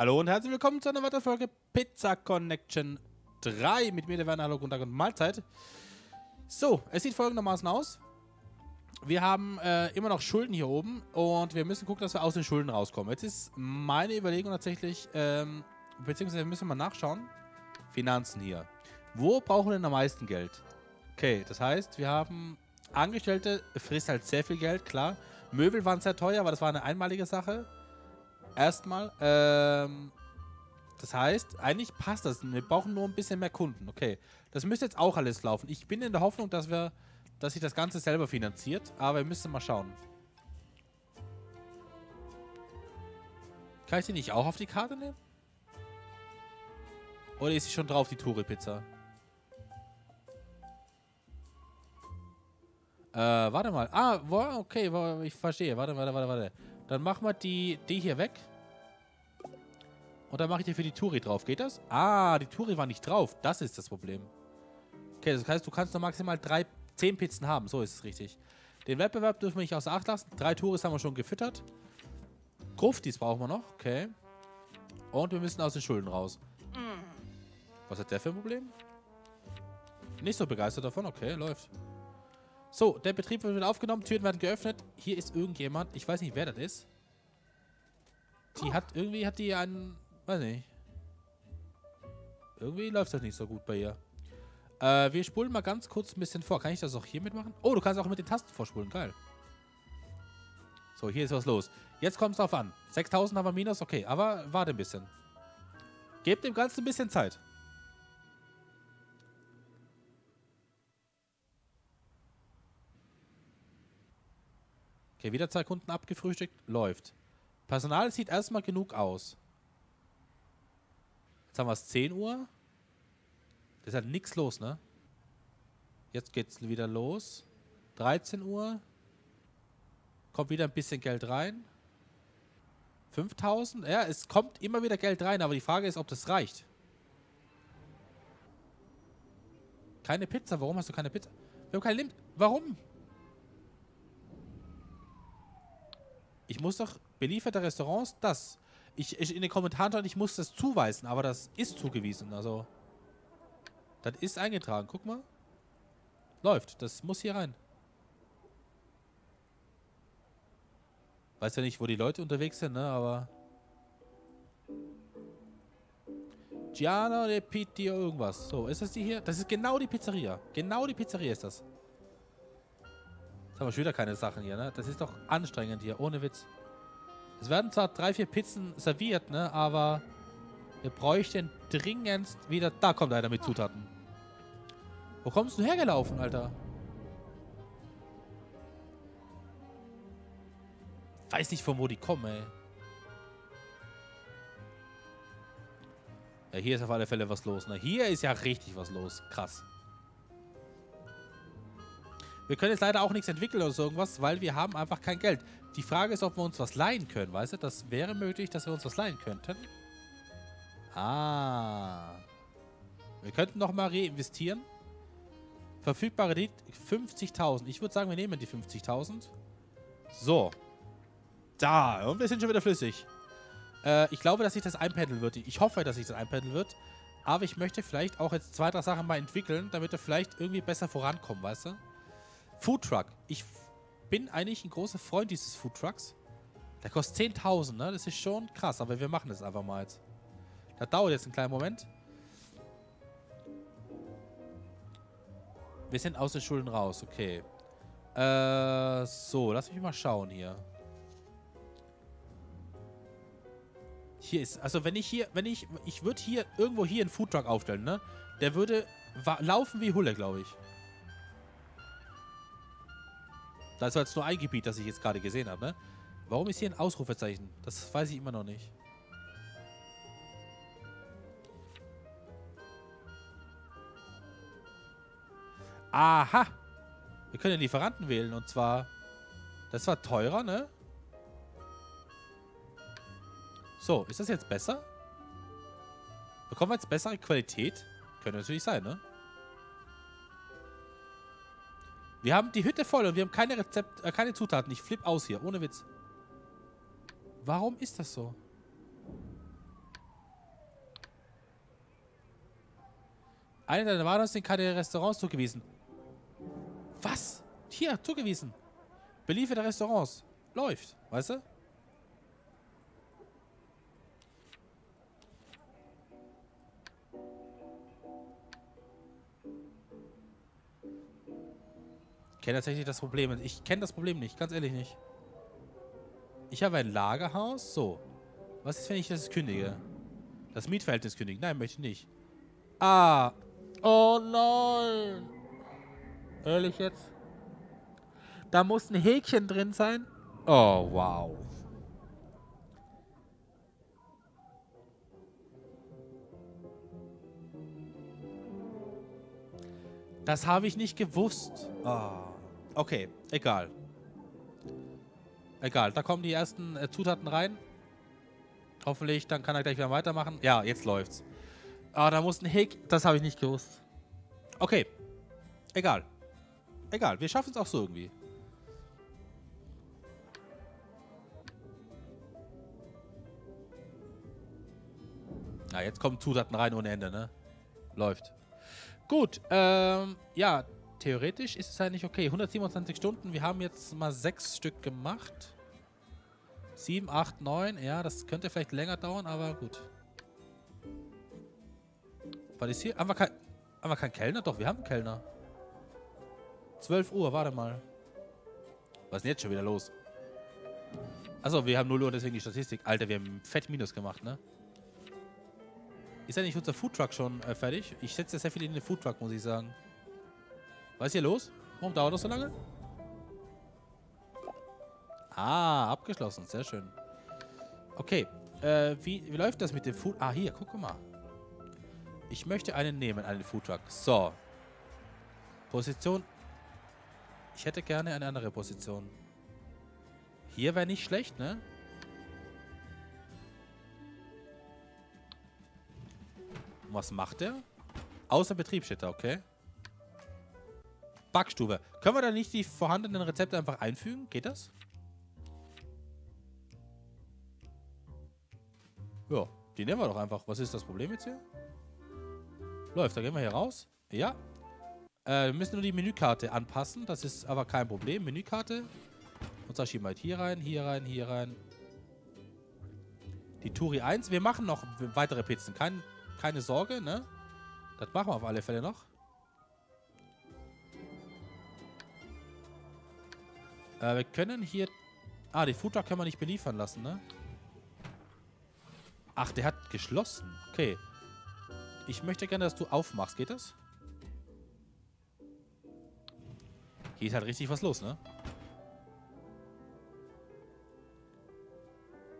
Hallo und herzlich willkommen zu einer weiteren Folge Pizza Connection 3. Mit mir, der Werner. Hallo, guten Tag und Mahlzeit. So, es sieht folgendermaßen aus. Wir haben immer noch Schulden hier oben und wir müssen gucken, dass wir aus den Schulden rauskommen. Jetzt ist meine Überlegung tatsächlich, beziehungsweise müssen wir mal nachschauen. Finanzen hier. Wo brauchen wir denn am meisten Geld? Okay, das heißt, wir haben Angestellte, frisst halt sehr viel Geld, klar. Möbel waren sehr teuer, aber das war eine einmalige Sache. Erstmal, das heißt, eigentlich passt das. Wir brauchen nur ein bisschen mehr Kunden. Okay, das müsste jetzt auch alles laufen. Ich bin in der Hoffnung, dass sich das Ganze selber finanziert, aber wir müssen mal schauen. Kann ich die nicht auch auf die Karte nehmen? Oder ist sie schon drauf, die Touri-Pizza? Warte mal. Ah, okay, ich verstehe. Warte. Dann machen wir die hier weg. Und dann mache ich dir für die Touri drauf. Geht das? Ah, die Touri war nicht drauf. Das ist das Problem. Okay, das heißt, du kannst noch maximal 10 Pizzen haben. So ist es richtig. Den Wettbewerb dürfen wir nicht außer Acht lassen. 3 Touris haben wir schon gefüttert. Gruftis brauchen wir noch. Okay. Und wir müssen aus den Schulden raus. Was hat der für ein Problem? Nicht so begeistert davon. Okay, läuft. So, der Betrieb wird wieder aufgenommen, Türen werden geöffnet. Hier ist irgendjemand, ich weiß nicht, wer das ist. Irgendwie hat die einen, weiß nicht. Irgendwie läuft das nicht so gut bei ihr. Wir spulen mal ganz kurz ein bisschen vor. Kann ich das auch hier mitmachen? Oh, du kannst auch mit den Tasten vorspulen, geil. So, hier ist was los. Jetzt kommt es drauf an. 6.000 haben wir minus, okay, aber warte ein bisschen. Gebt dem Ganzen ein bisschen Zeit. Okay, wieder 2 Kunden abgefrühstückt. Läuft. Personal sieht erstmal genug aus. Jetzt haben wir es 10 Uhr. Da ist halt nichts los, ne? Jetzt geht's wieder los. 13 Uhr. Kommt wieder ein bisschen Geld rein. 5.000. Ja, es kommt immer wieder Geld rein, aber die Frage ist, ob das reicht. Keine Pizza. Warum hast du keine Pizza? Wir haben kein Limit. Warum? Ich muss doch belieferte Restaurants, das. Ich in den Kommentaren stand, ich muss das zuweisen, aber das ist zugewiesen. Also, das ist eingetragen. Guck mal. Läuft. Das muss hier rein. Weiß ja nicht, wo die Leute unterwegs sind, ne? Aber Giano de Pitio irgendwas. So, ist das die hier? Das ist genau die Pizzeria. Genau die Pizzeria ist das. Haben wir schon wieder keine Sachen hier, ne? Das ist doch anstrengend hier, ohne Witz. Es werden zwar 3, 4 Pizzen serviert, ne? Aber wir bräuchten dringendst wieder... Da kommt einer mit Zutaten. Wo kommst du hergelaufen, Alter? Weiß nicht, von wo die kommen, ey. Ja, hier ist auf alle Fälle was los, ne? Hier ist ja richtig was los. Krass. Wir können jetzt leider auch nichts entwickeln oder so irgendwas, weil wir haben einfach kein Geld. Die Frage ist, ob wir uns was leihen können, weißt du? Das wäre möglich, dass wir uns was leihen könnten. Ah. Wir könnten nochmal reinvestieren. Verfügbare Kredit 50.000. Ich würde sagen, wir nehmen die 50.000. So. Da. Und wir sind schon wieder flüssig. Ich glaube, dass sich das einpendeln wird. Ich hoffe, dass sich das einpendeln wird. Aber ich möchte vielleicht auch jetzt 2, 3 Sachen mal entwickeln, damit wir vielleicht irgendwie besser vorankommen, weißt du? Foodtruck. Ich bin eigentlich ein großer Freund dieses Foodtrucks. Der kostet 10.000, ne? Das ist schon krass, aber wir machen das einfach mal jetzt. Das dauert jetzt einen kleinen Moment. Wir sind aus den Schulden raus, okay. So, lass mich mal schauen hier. Hier ist, also ich würde hier irgendwo hier einen Foodtruck aufstellen, ne? Der würde laufen wie Hulle, glaube ich. Da ist jetzt nur ein Gebiet, das ich jetzt gerade gesehen habe, ne? Warum ist hier ein Ausrufezeichen? Das weiß ich immer noch nicht. Aha! Wir können den Lieferanten wählen und zwar... Das war teurer, ne? So, ist das jetzt besser? Bekommen wir jetzt bessere Qualität? Könnte natürlich sein, ne? Wir haben die Hütte voll und wir haben keine Rezepte, keine Zutaten. Ich flippe aus hier, ohne Witz. Warum ist das so? Einer deiner Waren aus den Restaurants zugewiesen. Was? Hier, zugewiesen. Beliefer der Restaurants. Läuft, weißt du? Ich kenne tatsächlich das Problem. Ich kenne das Problem nicht, ganz ehrlich nicht. Ich habe ein Lagerhaus. So. Was ist, wenn ich das kündige? Das Mietverhältnis kündigen? Nein, möchte ich nicht. Ah. Oh nein. Ehrlich jetzt? Da muss ein Häkchen drin sein. Oh, wow. Das habe ich nicht gewusst. Ah. Okay, egal. Egal, da kommen die ersten Zutaten rein. Hoffentlich, dann kann er gleich wieder weitermachen. Ja, jetzt läuft's. Ah, da muss ein Häkchen. Das habe ich nicht gewusst. Okay. Egal. Egal, wir schaffen es auch so irgendwie. Na, jetzt kommen Zutaten rein ohne Ende, ne? Läuft. Gut, ja, theoretisch ist es eigentlich okay. 127 Stunden, wir haben jetzt mal 6 Stück gemacht. 7, 8, 9, ja, das könnte vielleicht länger dauern, aber gut. Was ist hier? Haben wir keinen Kellner? Doch, wir haben einen Kellner. 12 Uhr, warte mal. Was ist denn jetzt schon wieder los? Achso, wir haben 0 Uhr, deswegen die Statistik. Alter, wir haben fett Minus gemacht, ne? Ist ja nicht unser Foodtruck schon fertig? Ich setze sehr viel in den Foodtruck, muss ich sagen. Was ist hier los? Warum dauert das so lange? Ah, abgeschlossen. Sehr schön. Okay. Wie läuft das mit dem Food... Ah, hier, guck mal. Ich möchte einen nehmen, einen Foodtruck. So. Position. Ich hätte gerne eine andere Position. Hier wäre nicht schlecht, ne? Was macht er? Außer Betriebsstätte, okay. Backstube. Können wir da nicht die vorhandenen Rezepte einfach einfügen? Geht das? Ja, die nehmen wir doch einfach. Was ist das Problem jetzt hier? Läuft, da gehen wir hier raus. Ja. Wir müssen nur die Menükarte anpassen. Das ist aber kein Problem. Menükarte. Und da schieben wir halt hier rein, hier rein, hier rein. Die Turi 1. Wir machen noch weitere Pizzen. Keine Sorge, ne? Das machen wir auf alle Fälle noch. Wir können hier... Ah, den Foodtruck können wir nicht beliefern lassen, ne? Ach, der hat geschlossen. Okay. Ich möchte gerne, dass du aufmachst. Geht das? Hier ist halt richtig was los, ne?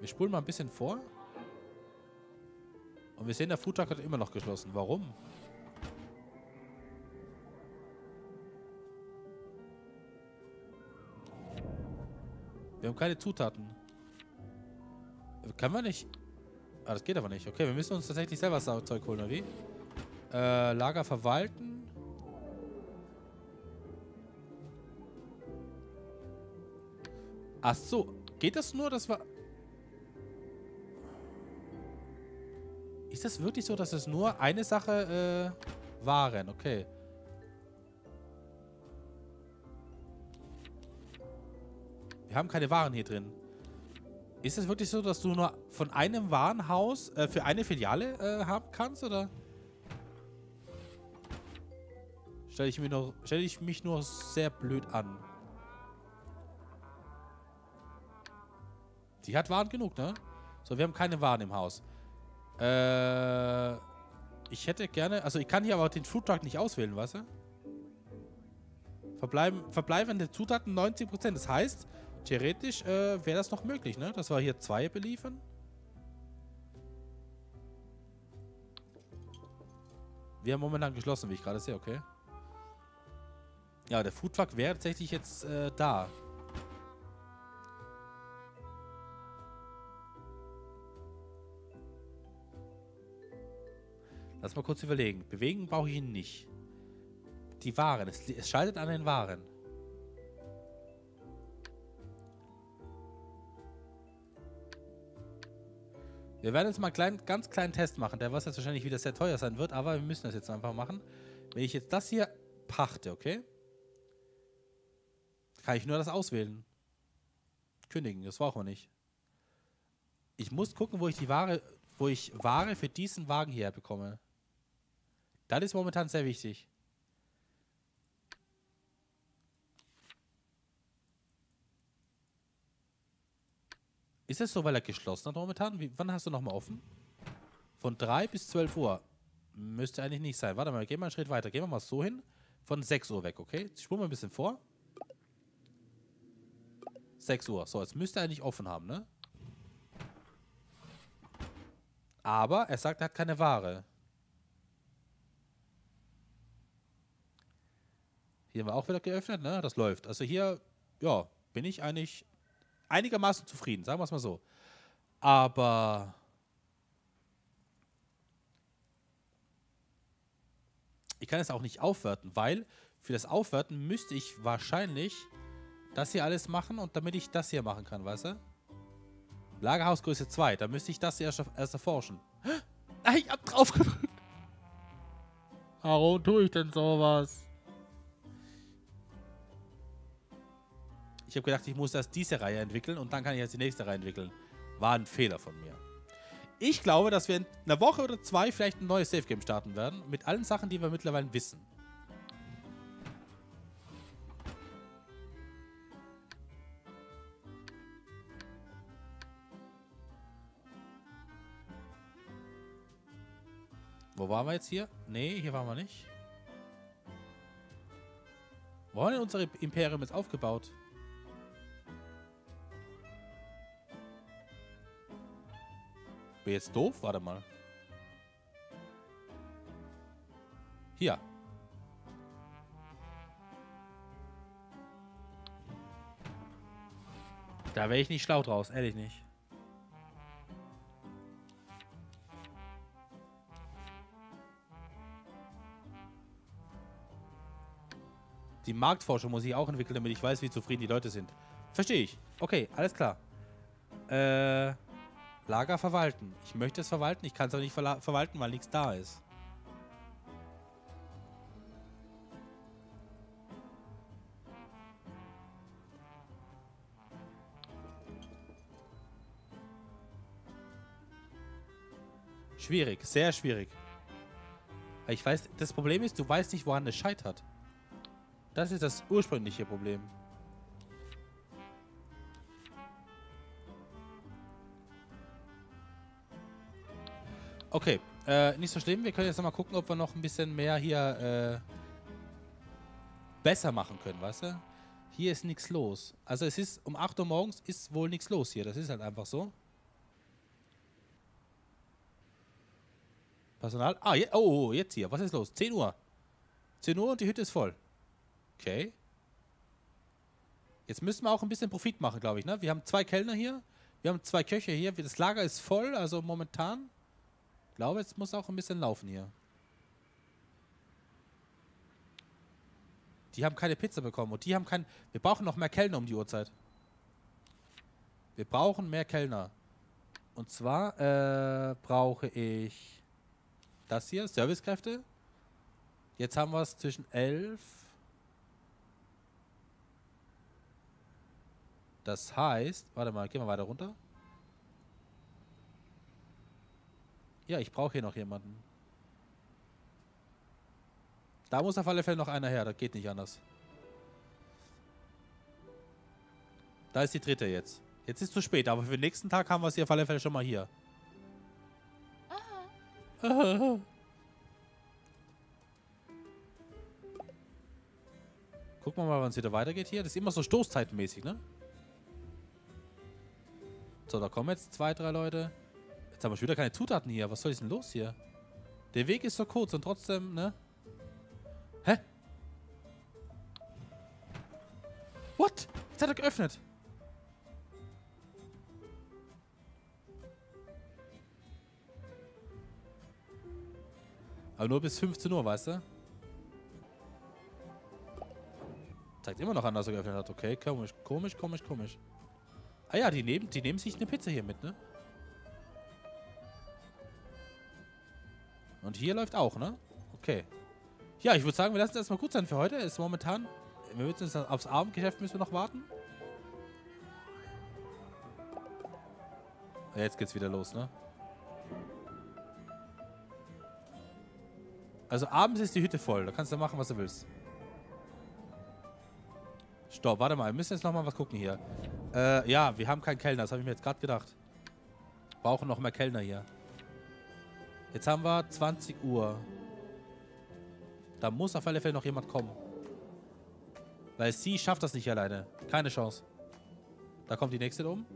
Wir spulen mal ein bisschen vor. Und wir sehen, der Foodtruck hat immer noch geschlossen. Warum? Wir haben keine Zutaten. Kann man nicht... Ah, das geht aber nicht. Okay, wir müssen uns tatsächlich selber das Zeug holen, oder wie? Lager verwalten. Ach so. Geht das nur? Das war... Ist das wirklich so, dass es nur eine Sache waren? Okay. Wir haben keine Waren hier drin. Ist es wirklich so, dass du nur von einem Warenhaus für eine Filiale haben kannst, oder? Stelle ich mich nur sehr blöd an. Die hat Waren genug, ne? So, wir haben keine Waren im Haus. Ich hätte gerne... Also ich kann hier aber den Foodtruck nicht auswählen, weißt du? Verbleibende Zutaten 90%. Das heißt, theoretisch wäre das noch möglich, ne? Dass wir hier 2 beliefern. Wir haben momentan geschlossen, wie ich gerade sehe, okay. Ja, der Foodtruck wäre tatsächlich jetzt da. Lass mal kurz überlegen. Bewegen brauche ich ihn nicht. Die Waren. Es scheitert an den Waren. Wir werden jetzt mal einen ganz kleinen Test machen, der was jetzt wahrscheinlich wieder sehr teuer sein wird, aber wir müssen das jetzt einfach machen. Wenn ich jetzt das hier pachte, okay, kann ich nur das auswählen. Kündigen, das brauchen wir nicht. Ich muss gucken, wo ich die Ware, für diesen Wagen hier bekomme. Das ist momentan sehr wichtig. Ist es so, weil er geschlossen hat momentan? Wann hast du nochmal offen? Von 3 bis 12 Uhr. Müsste eigentlich nicht sein. Warte mal, gehen wir einen Schritt weiter. Gehen wir mal so hin. Von 6 Uhr weg, okay? Ich spule mal ein bisschen vor. 6 Uhr. So, jetzt müsste er eigentlich offen haben, ne? Aber er sagt, er hat keine Ware. Hier haben wir auch wieder geöffnet, ne? Das läuft. Also hier, ja, bin ich eigentlich einigermaßen zufrieden, sagen wir es mal so. Aber ich kann es auch nicht aufwerten, weil für das Aufwerten müsste ich wahrscheinlich das hier alles machen und damit ich das hier machen kann, weißt du? Lagerhausgröße 2, da müsste ich das hier erst erforschen. Nein, ich hab drauf gedrückt. Warum tue ich denn sowas? Ich habe gedacht, ich muss erst diese Reihe entwickeln und dann kann ich jetzt die nächste Reihe entwickeln. War ein Fehler von mir. Ich glaube, dass wir in einer Woche oder zwei vielleicht ein neues Safe-Game starten werden. Mit allen Sachen, die wir mittlerweile wissen. Wo waren wir jetzt hier? Nee, hier waren wir nicht. Wo haben wir denn unser Imperium jetzt aufgebaut? Bin jetzt doof? Warte mal. Hier. Da wäre ich nicht schlau draus, ehrlich nicht. Die Marktforschung muss ich auch entwickeln, damit ich weiß, wie zufrieden die Leute sind. Verstehe ich. Okay, alles klar. Lager verwalten. Ich möchte es verwalten, ich kann es aber nicht verwalten, weil nichts da ist. Schwierig, sehr schwierig. Ich weiß, das Problem ist, du weißt nicht, woran es scheitert. Das ist das ursprüngliche Problem. Okay, nicht so schlimm. Wir können jetzt nochmal gucken, ob wir noch ein bisschen mehr hier besser machen können, weißt du? Hier ist nichts los. Also es ist um 8 Uhr morgens ist wohl nichts los hier. Das ist halt einfach so. Personal. Ah, jetzt hier. Was ist los? 10 Uhr. 10 Uhr und die Hütte ist voll. Okay. Jetzt müssen wir auch ein bisschen Profit machen, glaube ich, ne? Wir haben 2 Kellner hier. Wir haben 2 Köche hier. Das Lager ist voll, also momentan. Ich glaube, jetzt muss auch ein bisschen laufen hier. Die haben keine Pizza bekommen und die haben kein... Wir brauchen noch mehr Kellner um die Uhrzeit. Wir brauchen mehr Kellner. Und zwar brauche ich das hier, Servicekräfte. Jetzt haben wir es zwischen 11. Das heißt... Warte mal, gehen wir weiter runter. Ja, ich brauche hier noch jemanden. Da muss auf alle Fälle noch einer her, das geht nicht anders. Da ist die dritte jetzt. Jetzt ist es zu spät, aber für den nächsten Tag haben wir sie auf alle Fälle schon mal hier. Aha. Gucken wir mal, wann es wieder weitergeht hier. Das ist immer so stoßzeitenmäßig, ne? So, da kommen jetzt 2, 3 Leute. Jetzt haben wir schon wieder keine Zutaten hier. Was soll denn los hier? Der Weg ist so kurz und trotzdem, ne? Hä? What? Jetzt hat er geöffnet. Aber nur bis 15 Uhr, weißt du? Zeigt immer noch an, dass er geöffnet hat. Okay, komisch, komisch, komisch, komisch. Ah ja, die nehmen sich eine Pizza hier mit, ne? Und hier läuft auch, ne? Okay. Ja, ich würde sagen, wir lassen es erstmal gut sein für heute. Ist momentan... Wir müssen jetzt aufs Abendgeschäft müssen wir noch warten. Ja, jetzt geht's wieder los, ne? Also abends ist die Hütte voll. Da kannst du machen, was du willst. Stopp, warte mal. Wir müssen jetzt nochmal was gucken hier. Ja, wir haben keinen Kellner. Das habe ich mir jetzt gerade gedacht. Brauchen noch mehr Kellner hier. Jetzt haben wir 20 Uhr. Da muss auf alle Fälle noch jemand kommen. Weil sie schafft das nicht alleine. Keine Chance. Da kommt die nächste um.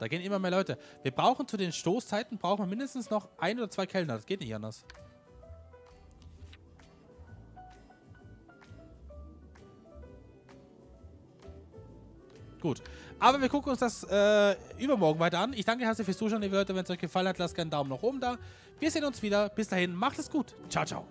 Da gehen immer mehr Leute. Wir brauchen zu den Stoßzeiten brauchen wir mindestens noch 1 oder 2 Kellner. Das geht nicht anders. Gut. Aber wir gucken uns das übermorgen weiter an. Ich danke herzlich fürs Zuschauen, liebe Leute. Wenn es euch gefallen hat, lasst gerne einen Daumen nach oben da. Wir sehen uns wieder. Bis dahin, macht es gut. Ciao, ciao.